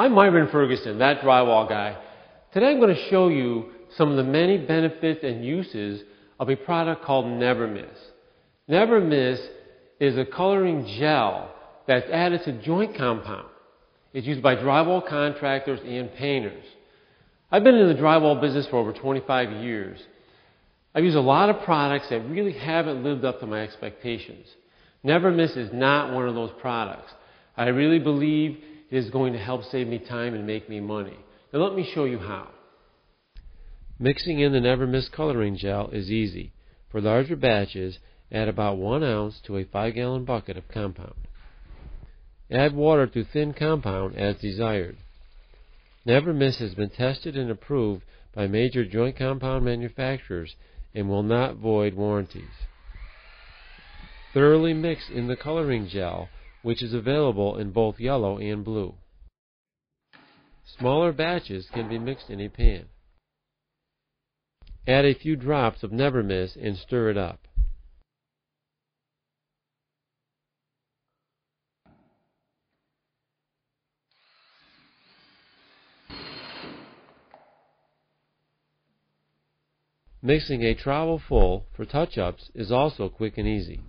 I'm Myron Ferguson, that drywall guy. Today I'm going to show you some of the many benefits and uses of a product called Never-Miss. Never-Miss is a coloring gel that's added to joint compound. It's used by drywall contractors and painters. I've been in the drywall business for over 25 years. I've used a lot of products that really haven't lived up to my expectations. Never-Miss is not one of those products. I really believe it is going to help save me time and make me money. Now let me show you how. Mixing in the Never-Miss coloring gel is easy. For larger batches, add about 1 ounce to a 5-gallon bucket of compound. Add water to thin compound as desired. Never-Miss has been tested and approved by major joint compound manufacturers and will not void warranties. Thoroughly mix in the coloring gel, which is available in both yellow and blue. Smaller batches can be mixed in a pan. Add a few drops of Never-Miss and stir it up. Mixing a trowel full for touch-ups is also quick and easy.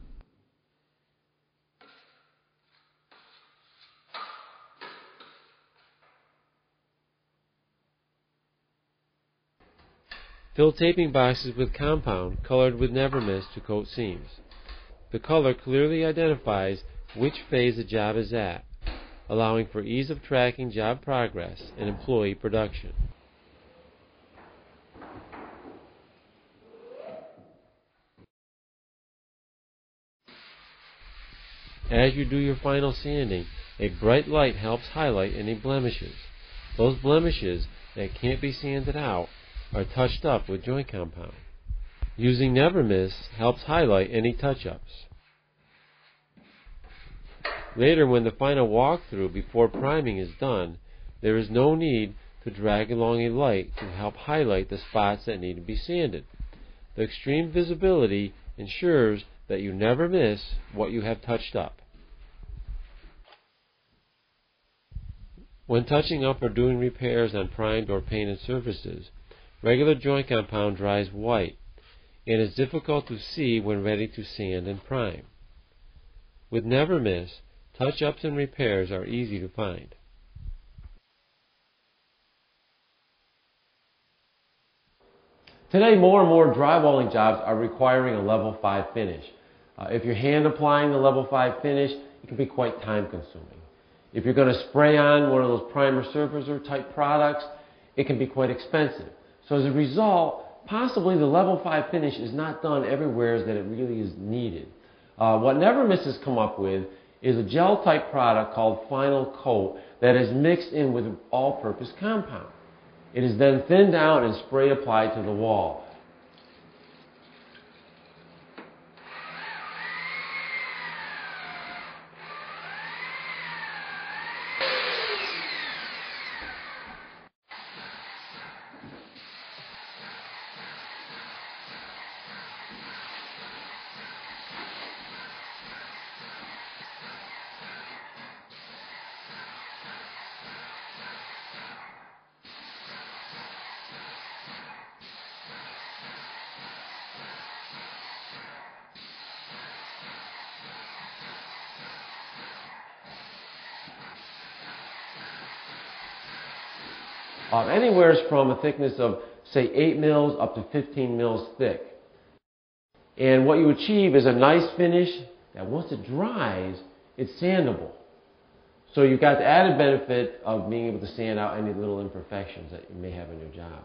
Fill taping boxes with compound colored with Never-Miss to coat seams. The color clearly identifies which phase the job is at, allowing for ease of tracking job progress and employee production. As you do your final sanding, a bright light helps highlight any blemishes. Those blemishes that can't be sanded out are touched up with joint compound. Using Never-Miss helps highlight any touch-ups. Later, when the final walkthrough before priming is done, there is no need to drag along a light to help highlight the spots that need to be sanded. The extreme visibility ensures that you never miss what you have touched up. When touching up or doing repairs on primed or painted surfaces, regular joint compound dries white and is difficult to see when ready to sand and prime. With Never-Miss, touch-ups and repairs are easy to find. Today, more and more drywalling jobs are requiring a level 5 finish. If you're hand applying the level 5 finish, it can be quite time consuming. If you're going to spray on one of those primer surfacer type products, it can be quite expensive. So as a result, possibly the level 5 finish is not done everywhere that it really is needed. What Never-Miss has come up with is a gel type product called Final Coat that is mixed in with all-purpose compound. It is then thinned out and spray applied to the wall. Anywhere from a thickness of, say, 8 mils up to 15 mils thick. And what you achieve is a nice finish that once it dries, it's sandable. So you've got the added benefit of being able to sand out any little imperfections that you may have in your job.